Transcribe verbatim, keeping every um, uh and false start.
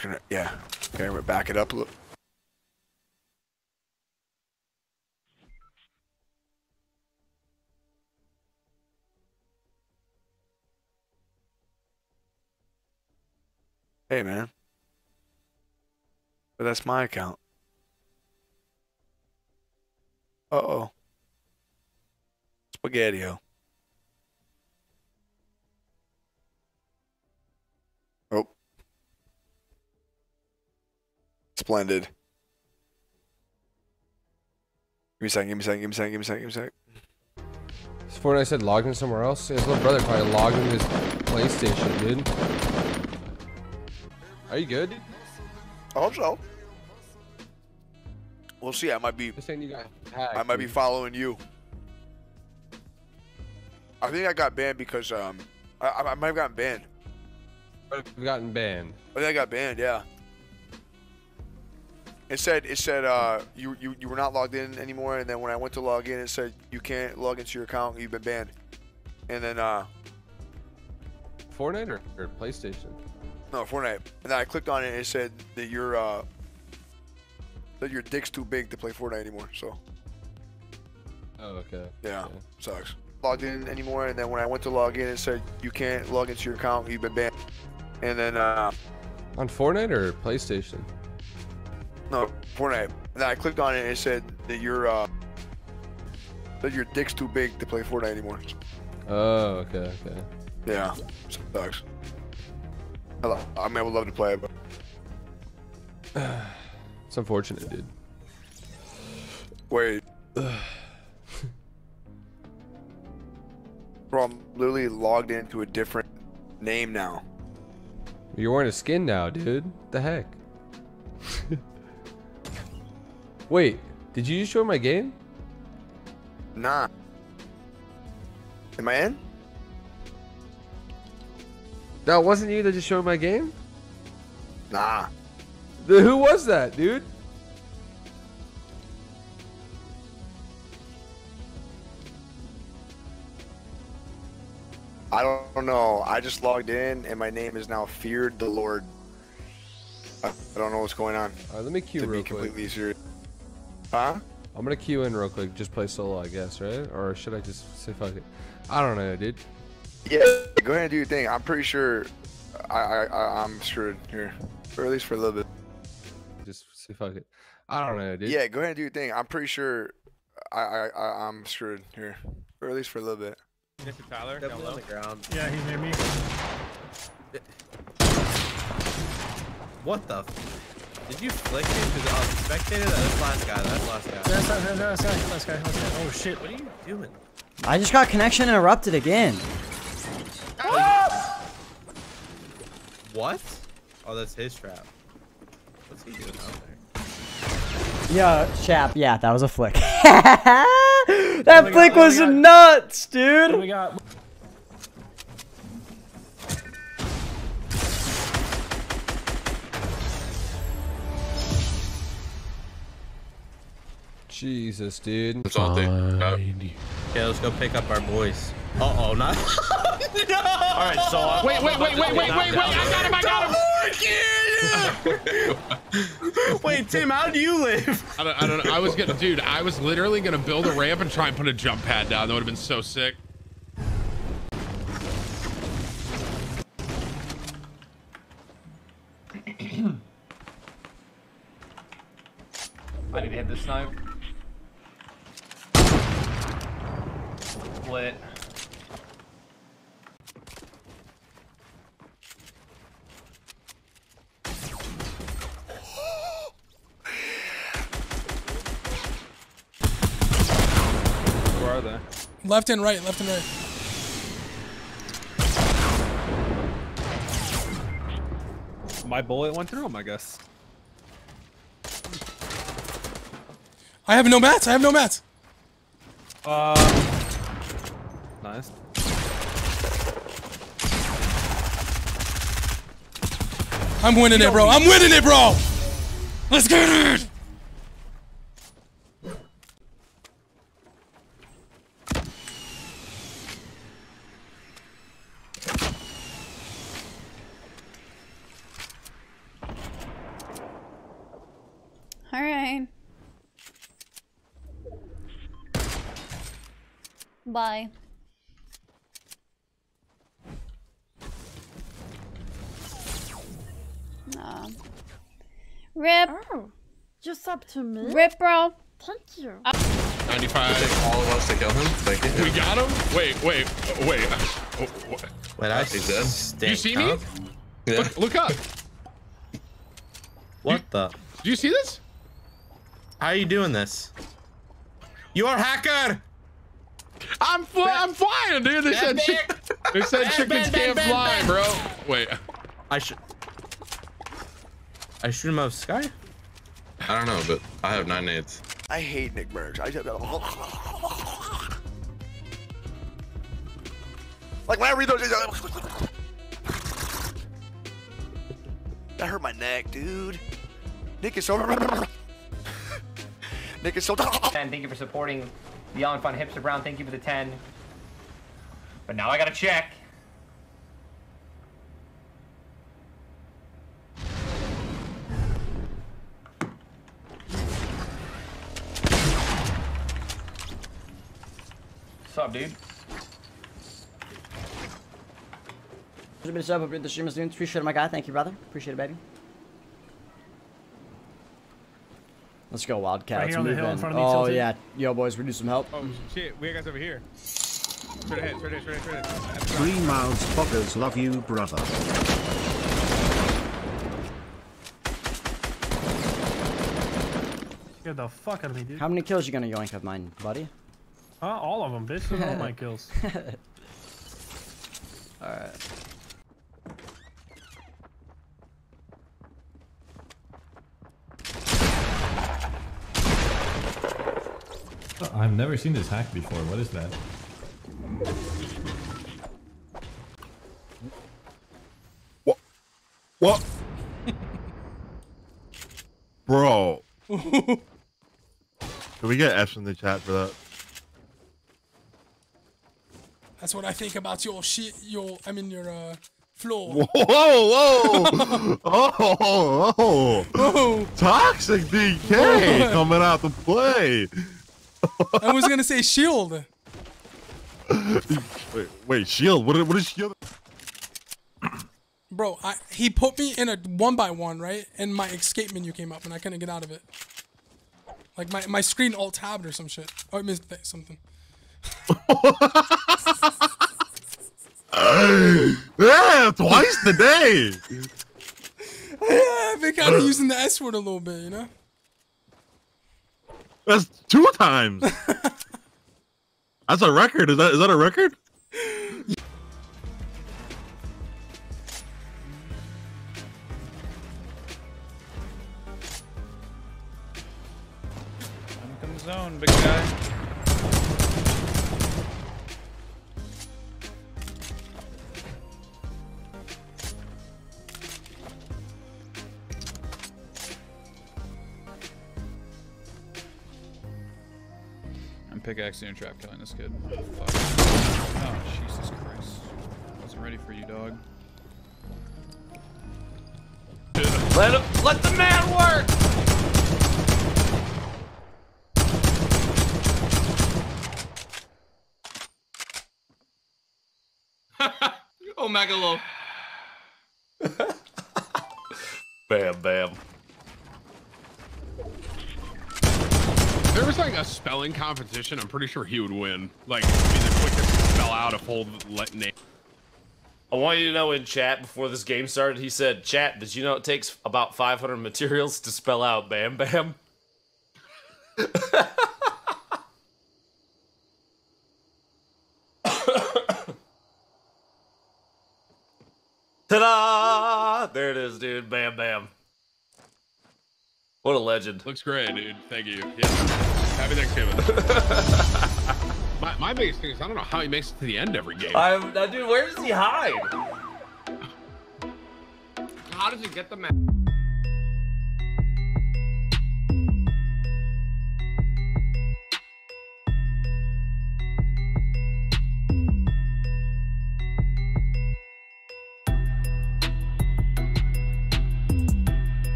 just gonna, yeah. Okay, we're back it up a little. Hey, man. But that's my account. Uh-oh. Spaghetti-o. Oh. Splendid. Give me a second, give me a second, give me a second, give me a second, give me a second. So Fortnite said logged in somewhere else? His little brother probably logged into his PlayStation, dude. Are you good? I hope so. We'll see. I might be. You got hacked, I might dude. be following you. I think I got banned because um, I, I might have gotten banned. I've gotten banned. I think I got banned. Yeah. It said it said uh you you you were not logged in anymore, and then when I went to log in, it said you can't log into your account. You've been banned. And then uh. Fortnite or, or PlayStation. No, Fortnite. And then I clicked on it, and it said that your uh, that your dick's too big to play Fortnite anymore. So. Oh, okay. Yeah, okay. Sucks. Logged in anymore, and then when I went to log in, it said you can't log into your account. You've been banned. And then. Uh, on Fortnite or PlayStation? No, Fortnite. And then I clicked on it, and it said that your uh, that your dick's too big to play Fortnite anymore. Oh, okay, okay. Yeah, sucks. Hello. I mean, I would love to play it, but it's unfortunate, dude. Wait. Bro, I'm literally logged into a different name now. You're wearing a skin now, dude. What the heck? Wait, did you just join my game? Nah. Am I in? No, it wasn't you that just showed my game? Nah. The, who was that, dude? I don't know. I just logged in, and my name is now Feared the Lord. I, I don't know what's going on. All right, let me queue real quick. To be completely serious. Huh? I'm going to queue in real quick. Just play solo, I guess, right? Or should I just say fuck it? I don't know, dude. Yeah, go ahead and do your thing. I'm pretty sure I, I, I, I'm screwed here, or at least for a little bit. Just say fuck it. I don't know, dude. Yeah, go ahead and do your thing. I'm pretty sure I, I, I I'm screwed here, or at least for a little bit. This is Tyler. Definitely on the ground. Yeah, he's near me. What the? F Did you flick him to the oh, spectator? That's last guy. That's last guy. That's last guy. That's last guy. Last guy. Oh shit! What are you doing? I just got connection interrupted again. Ah! What? Oh, that's his trap. What's he doing out there? Yo, chap. Yeah, that was a flick. that oh flick God, was oh nuts, dude. Oh my God. Jesus, dude. That's all thing. Okay, let's go pick up our boys. Uh-oh, not... no! Alright, so... Uh, wait, wait, wait, wait, wait, wait, wait, wait, I got him, I got him! Wait, Tim, how do you live? I don't, I don't know, I was gonna... Dude, I was literally gonna build a ramp and try and put a jump pad down. That would've been so sick. I need to hit this snipe. Split. Where are they? Left and right, left and right. My bullet went through him, I guess. I have no mats, I have no mats. Uh. Nice. I'm winning it, bro. I'm winning it, bro. Let's get it. All right. Bye. Nah. Rip. Oh, just up to me. Rip, bro. Thank you. Uh ninety-five. Take all of us to kill him. Thank you. We got him. Wait, wait, wait. Oh, what? Wait, I see this. You see me? Yeah. Look, look up. What you, the? Do you see this? How are you doing this? You are hacker. I'm fl that, I'm flying, dude. They said chick they said bang, chickens bang, can't bang, fly, bang. Bro. Wait. I should. I shoot him out of the sky? I don't know, but I have nine nades. I hate NickMercs. I just like when I read those. That hurt my neck, dude. Nick is so. Nick is so. ten. Thank you for supporting the Young Fun Hipster Brown. Thank you for the ten. But now I gotta check. What's up, dude? There's been a sub. Hope the stream is doing. Appreciate it, my guy. Thank you, brother. Appreciate it, baby. Let's go, Wildcat. Right, let's move in. in oh yeah, yo boys, we need some help. Oh shit, we got guys over here. Straight ahead, straight ahead, straight ahead, straight ahead. Three miles, fuckers, love you, brother. Get the fuck out of me, dude. How many kills you gonna yoink of mine, buddy? Uh, all of them, bitch. All my kills. All right. I've never seen this hack before. What is that? What? What? Bro. Can we get F's in the chat for that? That's what I think about your shit, your, I mean, your, uh, floor. Whoa, whoa, oh, oh, oh, whoa. Toxic D K whoa. Coming out to play. I was gonna say shield. Wait, wait, shield, what, what is shield? Bro, I, he put me in a one by one, right? And my escape menu came up and I couldn't get out of it. Like my, my screen alt tabbed or some shit. Oh, I missed something. Yeah, twice today. Yeah, I've been kind of using the S word a little bit, you know. That's two times. That's a record. Is that is that a record? Come come zone, big guy. Pickaxe and trap killing this kid. Oh, fuck. Oh, Jesus Christ. Wasn't ready for you, dog. Let him, let the man work! Oh, Megalo. Bam, bam. There was like a spelling competition. I'm pretty sure he would win. Like, be the quickest to spell out a whole name. I want you to know in chat before this game started, he said, "Chat, did you know it takes about five hundred materials to spell out Bam Bam?" Ta-da! There it is, dude. Bam Bam. What a legend. Looks great, dude. Thank you. Yeah. Happy Thanksgiving. my, my biggest thing is I don't know how he makes it to the end every game. I, dude, where does he hide? How does he get the map?